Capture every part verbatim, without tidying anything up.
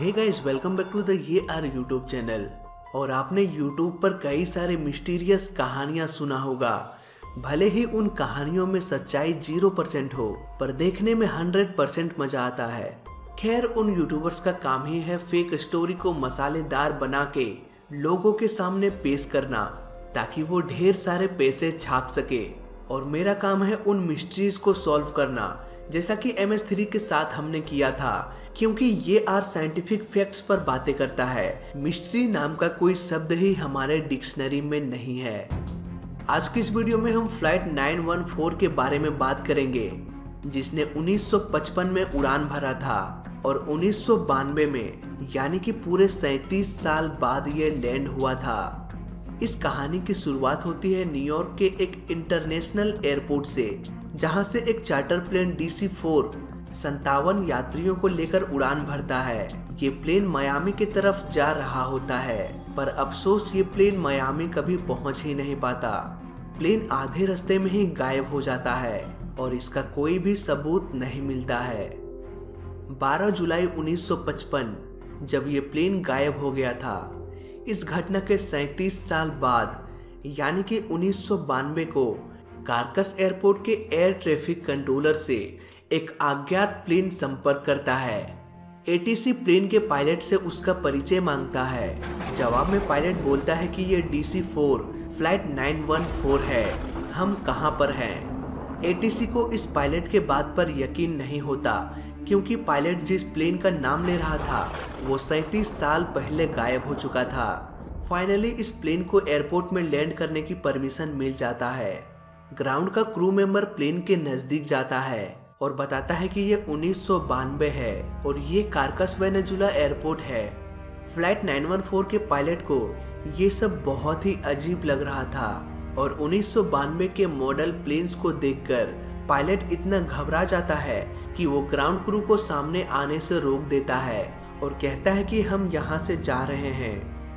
Hey guys, welcome back to the ये are YouTube channel. और आपने यूट्यूब पर कई सारे मिस्टीरियस कहानियां सुना होगा, भले ही उन कहानियों में सच्चाई जीरो परसेंट हो पर देखने में हंड्रेड परसेंट मजा आता है। खैर, उन यूट्यूबर्स का काम ही है फेक स्टोरी को मसालेदार बना के लोगों के सामने पेश करना, ताकि वो ढेर सारे पैसे छाप सके। और मेरा काम है उन मिस्ट्रीज को सॉल्व करना, जैसा कि एम एच थ्री के साथ हमने किया था, क्योंकि ये आर साइंटिफिक फैक्ट्स पर बातें करता है। मिस्ट्री नाम का कोई शब्द ही हमारे डिक्शनरी में नहीं है। आज की इस वीडियो में हम फ्लाइट नाइन वन फोर के बारे में बात करेंगे, जिसने उन्नीस सौ पचपन में उड़ान भरा था और उन्नीस सौ बानवे में, यानी कि पूरे सैंतीस साल बाद ये लैंड हुआ था। इस कहानी की शुरुआत होती है न्यूयॉर्क के एक इंटरनेशनल एयरपोर्ट से, जहां से एक charter plane D C four संतावन यात्रियों को लेकर उड़ान भरता है। ये प्लेन मियामी की तरफ जा रहा होता है, पर अफसोस ये प्लेन मियामी कभी पहुंच ही नहीं पाता। प्लेन आधे रास्ते में ही गायब हो जाता है और इसका कोई भी सबूत नहीं मिलता है। बारह जुलाई उन्नीस सौ पचपन, जब ये प्लेन गायब हो गया था, इस घटना के सैंतीस साल बाद यानी कि उन्नीस सौ बानवे को कार्कस एयरपोर्ट के एयर ट्रैफिक कंट्रोलर से एक अज्ञात प्लेन संपर्क करता है। ए टी सी प्लेन के पायलट से उसका परिचय मांगता है। जवाब में पायलट बोलता है कि ये D C four flight nine one four है, हम कहां पर हैं। ए टी सी को इस पायलट के बात पर यकीन नहीं होता, क्योंकि पायलट जिस प्लेन का नाम ले रहा था वो सैंतीस साल पहले गायब हो चुका था। फाइनली इस प्लेन को एयरपोर्ट में लैंड करने की परमिशन मिल जाता है। ग्राउंड का क्रू मेंबर प्लेन के नजदीक जाता है और बताता है कि ये उन्नीस सौ बानवे है और ये कार्कस वेनेजुला एयरपोर्ट है। फ्लाइट नाइन वन फोर के पायलट को ये सब बहुत ही अजीब लग रहा था और उन्नीस सौ बानवे के मॉडल प्लेन्स को देखकर पायलट इतना घबरा जाता है कि वो ग्राउंड क्रू को सामने आने से रोक देता है और कहता है कि हम यहाँ से जा रहे हैं।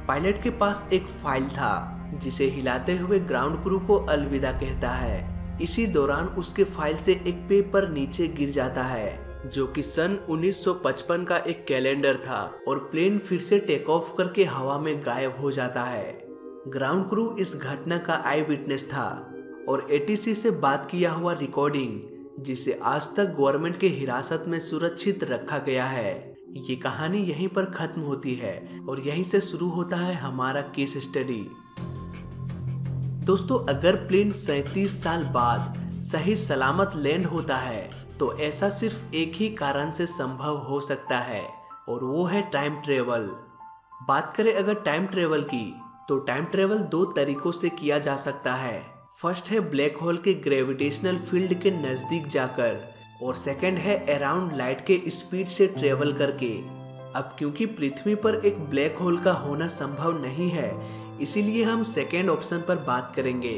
पायलट के पास एक फाइल था, जिसे हिलाते हुए ग्राउंड क्रू को अलविदा कहता है। इसी दौरान उसके फाइल से एक पेपर नीचे गिर जाता है, जो कि सन उन्नीस सौ पचपन का एक कैलेंडर था, और प्लेन फिर से टेक ऑफ करके हवा में गायब हो जाता है। ग्राउंड क्रू इस घटना का आई विटनेस था और ए टी सी से बात किया हुआ रिकॉर्डिंग, जिसे आज तक गवर्नमेंट के हिरासत में सुरक्षित रखा गया है। ये कहानी यहीं पर खत्म होती है और यहीं से शुरू होता है हमारा केस स्टडी। दोस्तों, अगर प्लेन सैंतीस साल बाद सही सलामत लैंड होता है तो ऐसा सिर्फ एक ही कारण से संभव हो सकता है, और वो है टाइम ट्रेवल। बात करें अगर टाइम ट्रेवल की, तो टाइम ट्रेवल दो तरीकों से किया जा सकता है। फर्स्ट है ब्लैक होल के ग्रेविटेशनल फील्ड के नज़दीक जाकर, और सेकंड है अराउंड लाइट के स्पीड से ट्रेवल करके। अब क्योंकि पृथ्वी पर एक ब्लैक होल का होना संभव नहीं है, इसीलिए हम सेकेंड ऑप्शन पर बात करेंगे।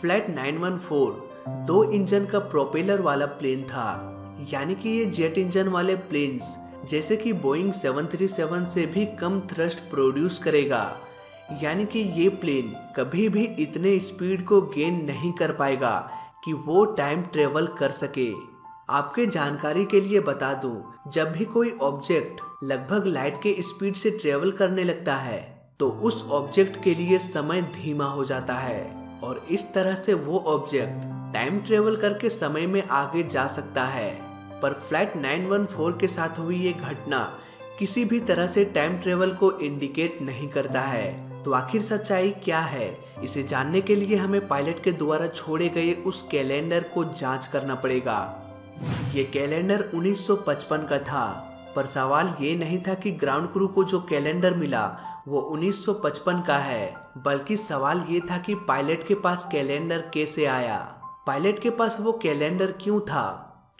फ्लाइट नाइन वन फोर दो इंजन का प्रोपेलर वाला प्लेन था, यानी कि ये जेट इंजन वाले प्लेन्स जैसे कि बोइंग सेवन थ्री सेवन से भी कम थ्रस्ट प्रोड्यूस करेगा, यानी कि ये प्लेन कभी भी इतने स्पीड को गेन नहीं कर पाएगा कि वो टाइम ट्रेवल कर सके। आपके जानकारी के लिए बता दूं, जब भी कोई ऑब्जेक्ट लगभग लाइट के स्पीड से ट्रेवल करने लगता है तो उस ऑब्जेक्ट के लिए समय धीमा हो जाता है, और इस तरह से वो ऑब्जेक्ट टाइम ट्रेवल करके समय में आगे जा सकता है। पर फ्लाइट नाइन वन फोर के साथ हुई ये घटना किसी भी तरह से टाइम ट्रेवल को इंडिकेट नहीं करता है। तो आखिर सच्चाई क्या है, इसे जानने के लिए हमें पायलट के द्वारा छोड़े गए उस कैलेंडर को जाँच करना पड़ेगा। ये कैलेंडर उन्नीस सौ पचपन का था, पर सवाल ये नहीं था कि ग्राउंड क्रू को जो कैलेंडर मिला वो उन्नीस सौ पचपन का है, बल्कि सवाल ये था कि पायलट के पास कैलेंडर कैसे आया। पायलट के पास वो कैलेंडर क्यों था?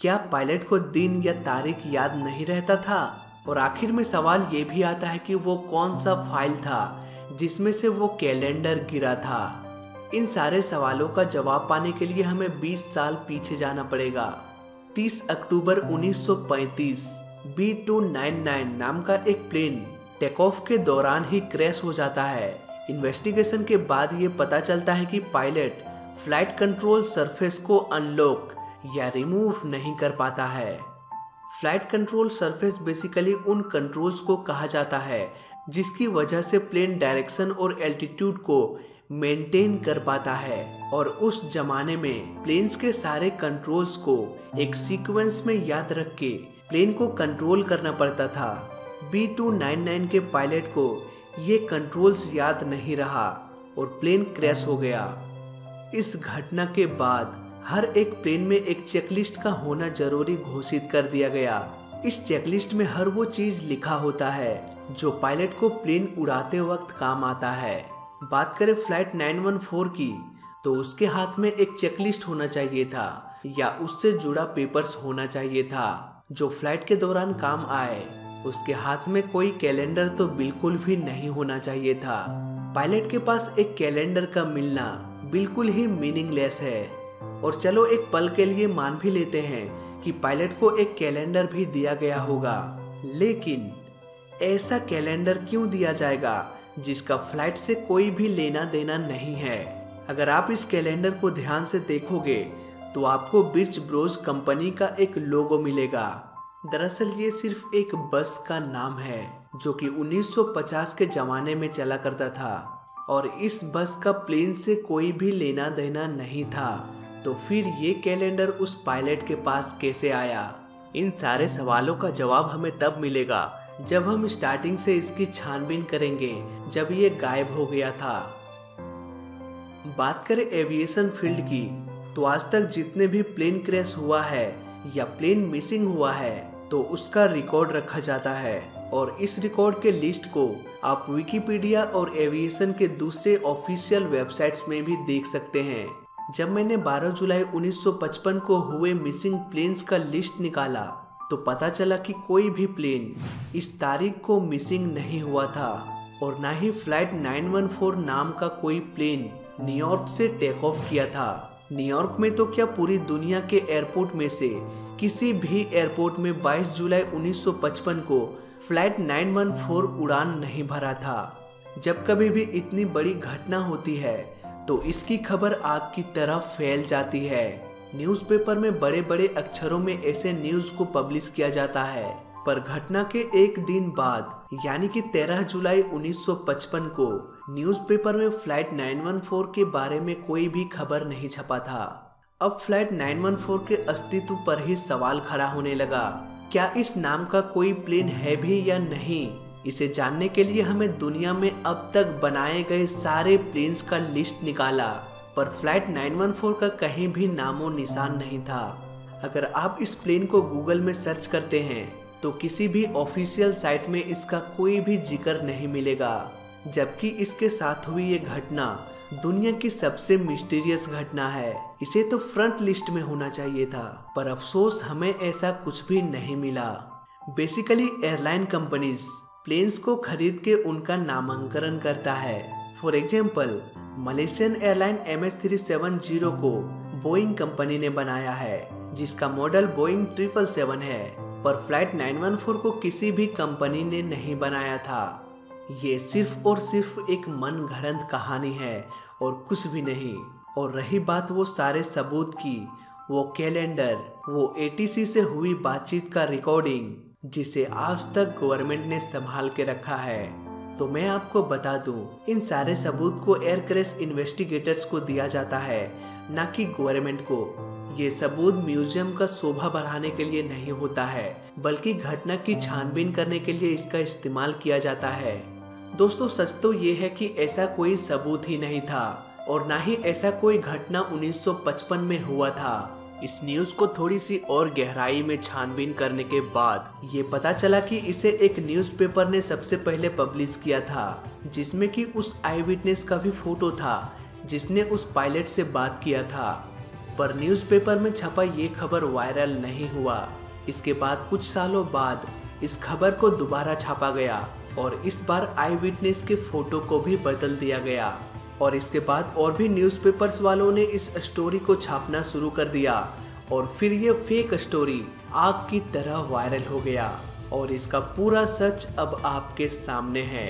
क्या पायलट को दिन या तारीख याद नहीं रहता था? और आखिर में सवाल ये भी आता है कि वो कौन सा फाइल था जिसमें से वो कैलेंडर गिरा था। इन सारे सवालों का जवाब पाने के लिए हमें बीस साल पीछे जाना पड़ेगा। तीस अक्टूबर उन्नीस सौ पैंतीस बी टू नाइन नाइन नाम का एक प्लेन टेक ऑफ के दौरान ही क्रैश हो जाता है। इन्वेस्टिगेशन के बाद ये पता चलता है कि पायलट फ्लाइट कंट्रोल सरफेस को अनलॉक या रिमूव नहीं कर पाता है। फ्लाइट कंट्रोल सरफेस बेसिकली उन कंट्रोल्स को कहा जाता है जिसकी वजह से प्लेन डायरेक्शन और एल्टीट्यूड को मेंटेन कर पाता है, और उस जमाने में प्लेन्स के सारे कंट्रोल्स को एक सीक्वेंस में याद रख के प्लेन को कंट्रोल करना पड़ता था। बी टू नाइन नाइन के पायलट को ये कंट्रोल्स याद नहीं रहा और प्लेन क्रैश हो गया। इस घटना के बाद हर एक प्लेन में एक चेकलिस्ट का होना जरूरी घोषित कर दिया गया। इस चेकलिस्ट में हर वो चीज लिखा होता है जो पायलट को प्लेन उड़ाते वक्त काम आता है। बात करें फ्लाइट नाइन वन फोर की, तो उसके हाथ में एक चेकलिस्ट होना चाहिए था या उससे जुड़ा पेपर्स होना चाहिए था जो फ्लाइट के दौरान काम आए। उसके हाथ में कोई कैलेंडर तो बिल्कुल भी नहीं होना चाहिए था। पायलट के पास एक कैलेंडर का मिलना बिल्कुल ही मीनिंगलेस है। और चलो एक पल के लिए मान भी लेते हैं कि पायलट को एक कैलेंडर भी दिया गया होगा, लेकिन ऐसा कैलेंडर क्यों दिया जाएगा जिसका फ्लाइट से कोई भी लेना देना नहीं है। अगर आप इस कैलेंडर को ध्यान से देखोगे तो आपको बिर्च ब्रोज कंपनी का एक लोगो मिलेगा। दरअसल ये सिर्फ एक बस का नाम है जो कि उन्नीस सौ पचास के जमाने में चला करता था, और इस बस का प्लेन से कोई भी लेना देना नहीं था। तो फिर ये कैलेंडर उस पायलट के पास कैसे आया? इन सारे सवालों का जवाब हमें तब मिलेगा जब हम स्टार्टिंग से इसकी छानबीन करेंगे जब ये गायब हो गया था। बात करें एविएशन फील्ड की, तो आज तक जितने भी प्लेन क्रैश हुआ है या प्लेन मिसिंग हुआ है तो उसका रिकॉर्ड रखा जाता है, और इस रिकॉर्ड के लिस्ट को आप विकिपीडिया और एविएशन के दूसरे ऑफिशियल वेबसाइट्स में भी देख सकते हैं। जब मैंने बारह जुलाई उन्नीस सौ पचपन को हुए मिसिंग प्लेन्स का लिस्ट निकाला तो पता चला कि कोई भी प्लेन इस तारीख को मिसिंग नहीं हुआ था, और ना ही फ्लाइट नाइन वन फोर नाम का कोई प्लेन न्यूयॉर्क से टेक ऑफ किया था। न्यूयॉर्क में तो क्या, पूरी दुनिया के एयरपोर्ट में से किसी भी एयरपोर्ट में बाईस जुलाई उन्नीस सौ पचपन को फ्लाइट नाइन वन फोर उड़ान नहीं भरा था। जब कभी भी इतनी बड़ी घटना होती है तो इसकी खबर आग की तरह फैल जाती है। न्यूज़पेपर में बड़े बड़े अक्षरों में ऐसे न्यूज़ को पब्लिश किया जाता है, पर घटना के एक दिन बाद यानी कि तेरह जुलाई उन्नीस सौ पचपन को न्यूज़पेपर में फ्लाइट नाइन वन फोर के बारे में कोई भी खबर नहीं छपा था। अब फ्लाइट नाइन वन फोर के अस्तित्व पर ही सवाल खड़ा होने लगा। क्या इस नाम का कोई प्लेन है भी या नहीं? इसे जानने के लिए हमें दुनिया में अब तक बनाए गए सारे प्लेन्स का लिस्ट निकाला, पर फ्लाइट नाइन वन फोर का कहीं भी नामो निशान नहीं था। अगर आप इस प्लेन को गूगल में सर्च करते हैं तो किसी भी ऑफिशियल साइट में इसका कोई भी जिक्र नहीं मिलेगा, जबकि इसके साथ हुई ये घटना दुनिया की सबसे मिस्टीरियस घटना है। इसे तो फ्रंट लिस्ट में होना चाहिए था, पर अफसोस हमें ऐसा कुछ भी नहीं मिला। बेसिकली एयरलाइन कंपनीज प्लेन्स को खरीद के उनका नामांकन करता है। For example, Malaysian airline M H three seven zero को बोइंग कंपनी ने बनाया है, जिसका model Boeing seven seven seven है, पर फ्लाइट नाइन वन फोर को किसी भी कंपनी ने नहीं बनाया था। ये सिर्फ और सिर्फ एक मनगढ़ंत कहानी है और कुछ भी नहीं। और रही बात वो सारे सबूत की, वो कैलेंडर, वो ए टी सी से हुई बातचीत का रिकॉर्डिंग जिसे आज तक गवर्नमेंट ने संभाल के रखा है। तो मैं आपको बता दूं, इन सारे सबूत को एयर क्रैश इन्वेस्टिगेटर्स को दिया जाता है, ना कि गवर्नमेंट को। ये सबूत म्यूजियम का शोभा बढ़ाने के लिए नहीं होता है, बल्कि घटना की छानबीन करने के लिए इसका इस्तेमाल किया जाता है। दोस्तों, सच तो ये है कि ऐसा कोई सबूत ही नहीं था और ना ही ऐसा कोई घटना उन्नीस सौ पचपन में हुआ था। इस न्यूज़ को थोड़ी सी और गहराई में छानबीन करने के बाद ये पता चला कि इसे एक न्यूज़पेपर ने सबसे पहले पब्लिश किया था, जिसमें कि उस आई विटनेस का भी फोटो था जिसने उस पायलट से बात किया था। पर न्यूज़पेपर में छपा ये खबर वायरल नहीं हुआ। इसके बाद कुछ सालों बाद इस खबर को दोबारा छापा गया और इस बार आई विटनेस के फोटो को भी बदल दिया गया, और इसके बाद और भी न्यूज़पेपर्स वालों ने इस स्टोरी को छापना शुरू कर दिया, और फिर ये फेक स्टोरी आग की तरह वायरल हो गया, और इसका पूरा सच अब आपके सामने है।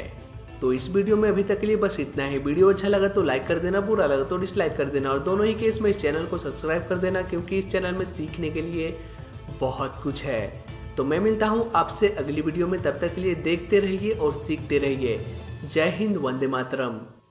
तो इस वीडियो में अभी तक के लिए बस इतना ही। वीडियो अच्छा लगा तो लाइक कर देना, बुरा लगा तो डिसलाइक कर देना, और दोनों ही केस में इस चैनल को सब्सक्राइब कर देना, क्योंकि इस चैनल में सीखने के लिए बहुत कुछ है। तो मैं मिलता हूँ आपसे अगली वीडियो में, तब तक के लिए देखते रहिए और सीखते रहिए। जय हिंद, वंदे मातरम।